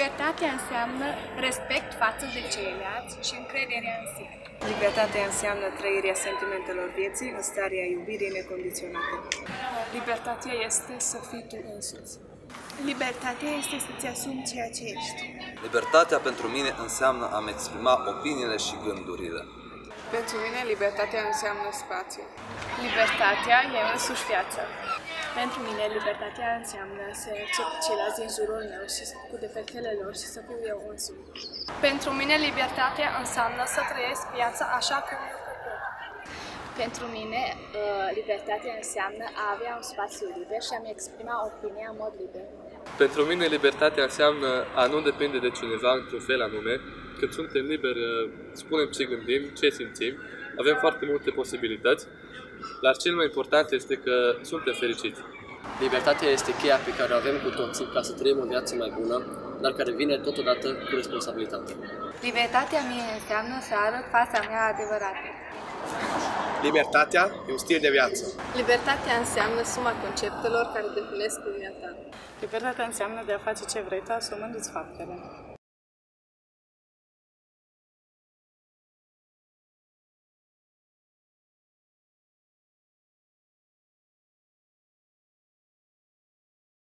Libertatea înseamnă respect față de ceilalți și încrederea în sine. Libertatea înseamnă trăirea sentimentelor vieții în starea iubirii necondiționate. Libertatea este să fii tu însuți. Libertatea este să-ți asumi ceea ce ești. Libertatea pentru mine înseamnă a-mi exprima opiniile și gândurile. Pentru mine, libertatea înseamnă spațiu. Libertatea e însuși viața. Pentru mine, libertatea înseamnă să accept ceilalți din jurul meu și cu defectele lor și să fiu eu însumi. Pentru mine, libertatea înseamnă să trăiesc viața așa cum eu pot. Pentru mine, libertatea înseamnă a avea un spațiu liber și a-mi exprima opinia în mod liber. Pentru mine, libertatea înseamnă a nu depinde de cineva într-un fel anume. Când suntem liberi, spunem ce gândim, ce simțim, avem foarte multe posibilități, dar cel mai important este că suntem fericiți. Libertatea este cheia pe care o avem cu toții ca să trăim o viață mai bună, dar care vine totodată cu responsabilitate. Libertatea mie înseamnă să arăt fața mea adevărată. Libertatea e un stil de viață. Libertatea înseamnă suma conceptelor care definesc lumea ta. Libertatea înseamnă de a face ce vrei tu, asumându-ți faptele.